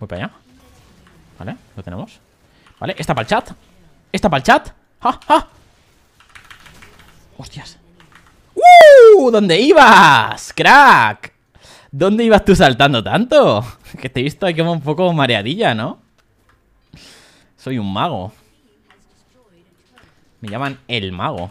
Voy para allá. Vale, lo tenemos. Vale, esta para el chat. Esta para el chat. ¡Ja, ja! ¡Hostias! ¿Dónde ibas, crack? ¿Dónde ibas tú saltando tanto? Que te he visto aquí como un poco mareadilla, ¿no? Soy un mago. Me llaman el mago.